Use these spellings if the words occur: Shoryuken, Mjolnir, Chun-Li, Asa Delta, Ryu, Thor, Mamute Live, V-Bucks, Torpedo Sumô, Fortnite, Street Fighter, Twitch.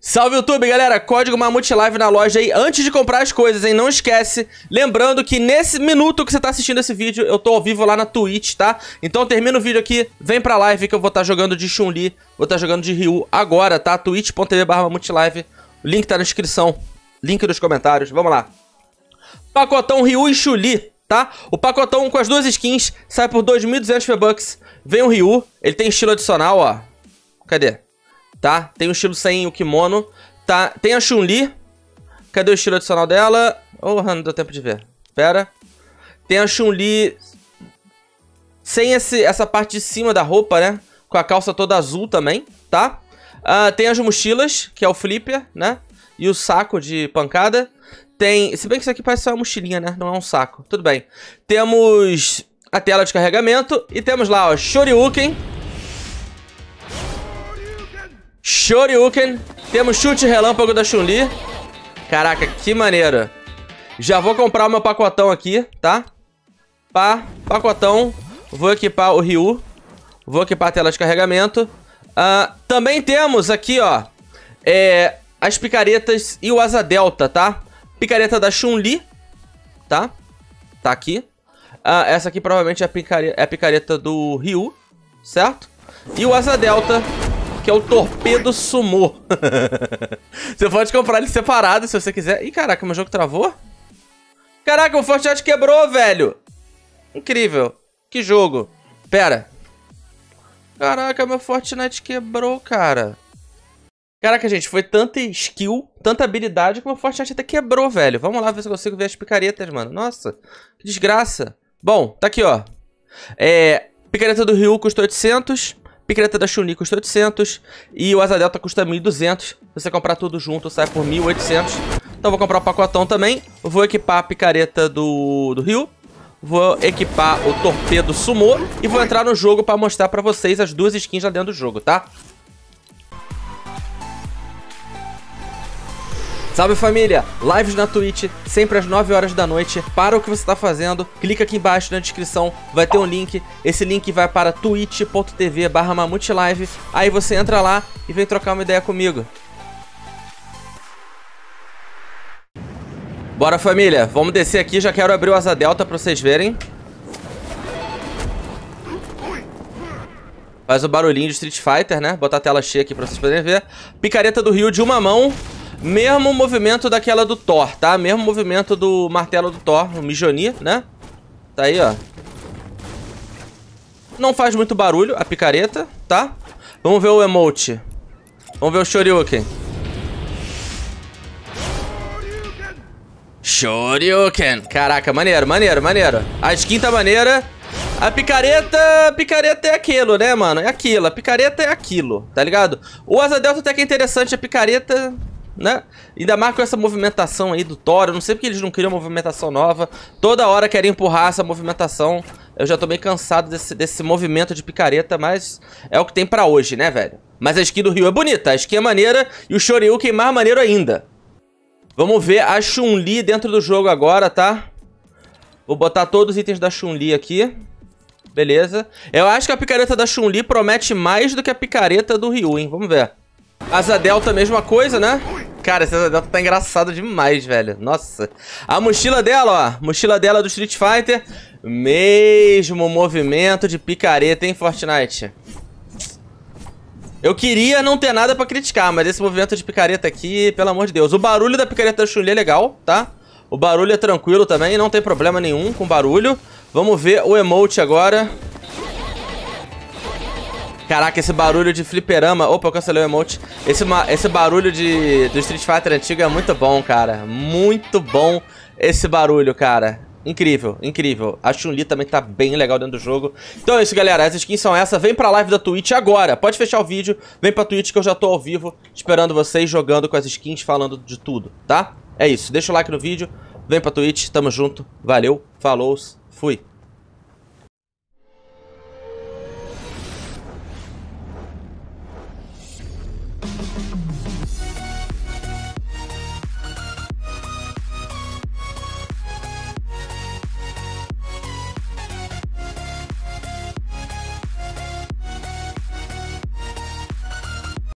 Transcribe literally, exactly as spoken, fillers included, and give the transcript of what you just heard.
Salve YouTube, galera! Código Mamute Live na loja aí antes de comprar as coisas, hein? Não esquece. Lembrando que nesse minuto que você tá assistindo esse vídeo, eu tô ao vivo lá na Twitch, tá? Então termina o vídeo aqui, vem pra live que eu vou estar tá jogando de Chun-Li, vou estar tá jogando de Ryu agora, tá? twitch ponto tv barra mamute live. O link tá na descrição, link nos comentários. Vamos lá. Pacotão Ryu e Chun-Li, tá? O pacotão com as duas skins sai por dois mil e duzentos V-Bucks. Vem o Ryu, ele tem estilo adicional, ó. Cadê? Tá? Tem o estilo sem o kimono. Tá? Tem a Chun-Li. Cadê o estilo adicional dela? Oh, não deu tempo de ver. Pera. Tem a Chun-Li sem esse, essa parte de cima da roupa, né? Com a calça toda azul também, tá? Uh, tem as mochilas, que é o flipper, né? E o saco de pancada. Tem... Se bem que isso aqui parece só uma mochilinha, né? Não é um saco. Tudo bem. Temos a tela de carregamento. E temos lá, ó, Shoryuken. Shoryuken, temos chute relâmpago da Chun-Li. Caraca, que maneiro. Já vou comprar o meu pacotão aqui, tá? Pá, pacotão. Vou equipar o Ryu. Vou equipar a tela de carregamento. Uh, também temos aqui, ó, é, as picaretas e o Asa Delta, tá? Picareta da Chun-Li, tá? Tá aqui. Uh, essa aqui provavelmente é a, picareta, é a picareta do Ryu, certo? E o Asa Delta... que é o Torpedo Sumô. Você pode comprar ele separado se você quiser. Ih, caraca, meu jogo travou? Caraca, o Fortnite quebrou, velho. Incrível. Que jogo. Pera. Caraca, meu Fortnite quebrou, cara. Caraca, gente, foi tanta skill, tanta habilidade que meu Fortnite até quebrou, velho. Vamos lá ver se eu consigo ver as picaretas, mano. Nossa, que desgraça. Bom, tá aqui, ó. É, picareta do Ryu custou oitocentos. Picareta da Chun-Li custa oitocentos e o Asa Delta custa mil e duzentos. Se você comprar tudo junto, sai por mil e oitocentos. Então vou comprar o pacotão também. Vou equipar a picareta do, do Ryu. Vou equipar o Torpedo Sumô. E vou entrar no jogo pra mostrar pra vocês as duas skins lá dentro do jogo, tá? Salve família, lives na Twitch, sempre às nove horas da noite. Para o que você está fazendo, clica aqui embaixo na descrição, vai ter um link. Esse link vai para twitch ponto tv barra mamute live. Aí você entra lá e vem trocar uma ideia comigo. Bora família, vamos descer aqui, já quero abrir o Asa Delta para vocês verem. Faz o barulhinho de Street Fighter, né? Botar a tela cheia aqui para vocês poderem ver. Picareta do Ryu de uma mão. Mesmo movimento daquela do Thor, tá? Mesmo movimento do martelo do Thor, o Mjolnir, né? Tá aí, ó. Não faz muito barulho a picareta, tá? Vamos ver o emote. Vamos ver o Shoryuken. Shoryuken. Caraca, maneiro, maneiro, maneiro. A skin tá maneira. A picareta... picareta é aquilo, né, mano? É aquilo. A picareta é aquilo, tá ligado? O Asa Delta até que é interessante. A picareta... né? Ainda mais com essa movimentação aí do Thor. Eu não sei porque eles não criam movimentação nova. Toda hora querem empurrar essa movimentação. Eu já tô meio cansado desse, desse movimento de picareta, mas é o que tem pra hoje, né, velho? Mas a skin do Ryu é bonita, a skin é maneira e o Shoryuken é mais maneiro ainda. Vamos ver a Chun-Li dentro do jogo agora, tá? Vou botar todos os itens da Chun-Li aqui. Beleza. Eu acho que a picareta da Chun-Li promete mais do que a picareta do Ryu, hein? Vamos ver. Asa Delta, mesma coisa, né? Cara, essa Asa Delta tá engraçada demais, velho. Nossa. A mochila dela, ó. Mochila dela do Street Fighter. Mesmo movimento de picareta, hein, Fortnite? Eu queria não ter nada pra criticar, mas esse movimento de picareta aqui, pelo amor de Deus. O barulho da picareta da Chun-Li é legal, tá? O barulho é tranquilo também, não tem problema nenhum com barulho. Vamos ver o emote agora. Caraca, esse barulho de fliperama... Opa, eu cancelei o emote. Esse, esse barulho de, do Street Fighter antigo é muito bom, cara. Muito bom esse barulho, cara. Incrível, incrível. A Chun-Li também tá bem legal dentro do jogo. Então é isso, galera. As skins são essas. Vem pra live da Twitch agora. Pode fechar o vídeo. Vem pra Twitch que eu já tô ao vivo esperando vocês jogando com as skins, falando de tudo, tá? É isso. Deixa o like no vídeo. Vem pra Twitch. Tamo junto. Valeu. Falou. Fui.